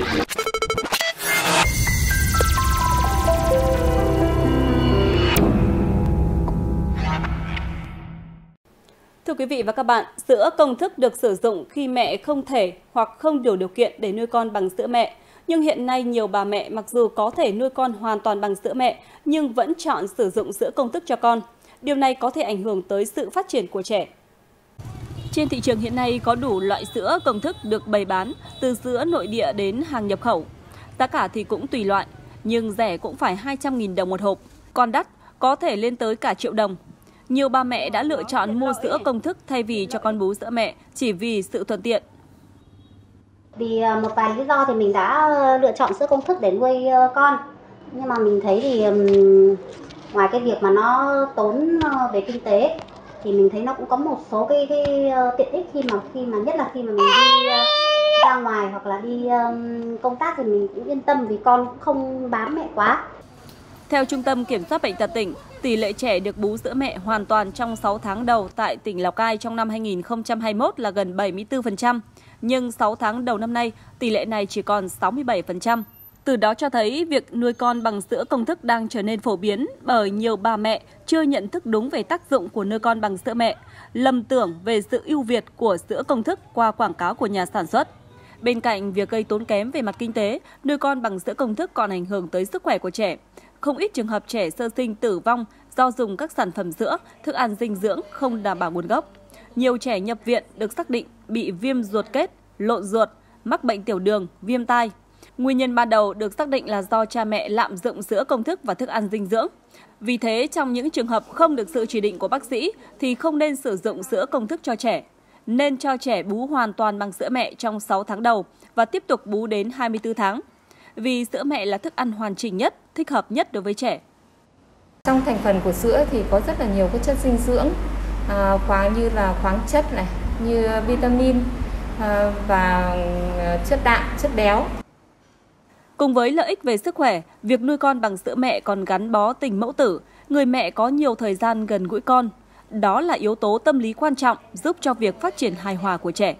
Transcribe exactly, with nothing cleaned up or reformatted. Thưa quý vị và các bạn, sữa công thức được sử dụng khi mẹ không thể hoặc không đủ điều kiện để nuôi con bằng sữa mẹ. Nhưng hiện nay nhiều bà mẹ mặc dù có thể nuôi con hoàn toàn bằng sữa mẹ nhưng vẫn chọn sử dụng sữa công thức cho con. Điều này có thể ảnh hưởng tới sự phát triển của trẻ. Trên thị trường hiện nay có đủ loại sữa công thức được bày bán, từ sữa nội địa đến hàng nhập khẩu. Giá cả thì cũng tùy loại, nhưng rẻ cũng phải hai trăm nghìn đồng một hộp, còn đắt có thể lên tới cả triệu đồng. Nhiều bà mẹ đã lựa chọn mua sữa công thức thay vì cho con bú sữa mẹ chỉ vì sự thuận tiện. Vì một vài lý do thì mình đã lựa chọn sữa công thức để nuôi con. Nhưng mà mình thấy thì ngoài cái việc mà nó tốn về kinh tế thì mình thấy nó cũng có một số cái, cái tiện ích khi mà khi mà nhất là khi mà mình đi ra ngoài hoặc là đi công tác thì mình cũng yên tâm vì con cũng không bám mẹ quá. Theo Trung tâm Kiểm soát bệnh tật tỉnh, tỷ lệ trẻ được bú sữa mẹ hoàn toàn trong sáu tháng đầu tại tỉnh Lào Cai trong năm hai nghìn không trăm hai mươi mốt là gần bảy mươi tư phần trăm, nhưng sáu tháng đầu năm nay tỷ lệ này chỉ còn sáu mươi bảy phần trăm. Từ đó cho thấy việc nuôi con bằng sữa công thức đang trở nên phổ biến bởi nhiều bà mẹ chưa nhận thức đúng về tác dụng của nuôi con bằng sữa mẹ, lầm tưởng về sự ưu việt của sữa công thức qua quảng cáo của nhà sản xuất. Bên cạnh việc gây tốn kém về mặt kinh tế, nuôi con bằng sữa công thức còn ảnh hưởng tới sức khỏe của trẻ. Không ít trường hợp trẻ sơ sinh tử vong do dùng các sản phẩm sữa, thức ăn dinh dưỡng không đảm bảo nguồn gốc. Nhiều trẻ nhập viện được xác định bị viêm ruột kết, lộn ruột, mắc bệnh tiểu đường, viêm tai. Nguyên nhân ban đầu được xác định là do cha mẹ lạm dụng sữa công thức và thức ăn dinh dưỡng. Vì thế, trong những trường hợp không được sự chỉ định của bác sĩ thì không nên sử dụng sữa công thức cho trẻ. Nên cho trẻ bú hoàn toàn bằng sữa mẹ trong sáu tháng đầu và tiếp tục bú đến hai mươi tư tháng. Vì sữa mẹ là thức ăn hoàn chỉnh nhất, thích hợp nhất đối với trẻ. Trong thành phần của sữa thì có rất là nhiều các chất dinh dưỡng, à, khoáng như là khoáng chất này, như vitamin à, và chất đạm, chất béo. Cùng với lợi ích về sức khỏe, việc nuôi con bằng sữa mẹ còn gắn bó tình mẫu tử, người mẹ có nhiều thời gian gần gũi con. Đó là yếu tố tâm lý quan trọng giúp cho việc phát triển hài hòa của trẻ.